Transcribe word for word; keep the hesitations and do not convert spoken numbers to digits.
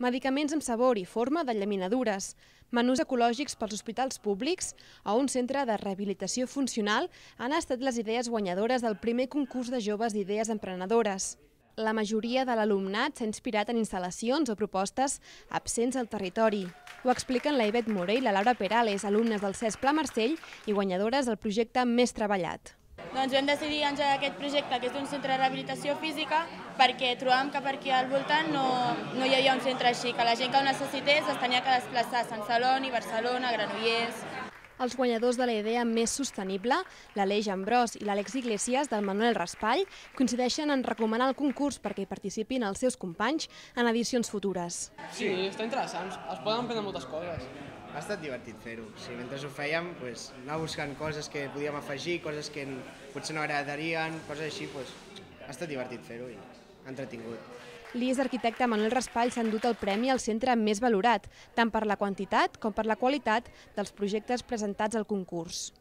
medicaments amb sabor i forma de llaminadures, menús ecològics pels hospitals públics o un centre de rehabilitació funcional han estat les idees guanyadores del primer concurs de joves d'idees emprenedores. La majoria de l'alumnat s'ha inspirat en instal·lacions o propostes absents al territori. Ho expliquen la Ivette Morey i la Laura Perales, alumnes del C E S P La Marcell i guanyadores del projecte Més Treballat. Doncs vam decidir engegar aquest projecte, que és un centre de rehabilitació física, perquè trobàvem que per aquí al voltant no, no hi havia un centre així, que la gent que ho necessités es tenia que desplaçar a Sant Celoni, Barcelona, Granollers... Els guanyadors de la idea més sostenible, l'Aleix Ambrós i l'Àlex Iglesias del Manuel Raspall, coincideixen en recomanar el concurs perquè hi participin els seus companys en edicions futures. Sí, està interessant, es poden aprendre moltes coses. Ha estat divertit fer-ho. Mentre ho fèiem, anar buscant coses que podíem afegir, coses que potser no agradarien, coses així. Ha estat divertit fer-ho i entretingut. l'I E S Arquitecte Manuel Raspall s'ha endut el premi al centre més valorat, tant per la quantitat com per la qualitat dels projectes presentats al concurs.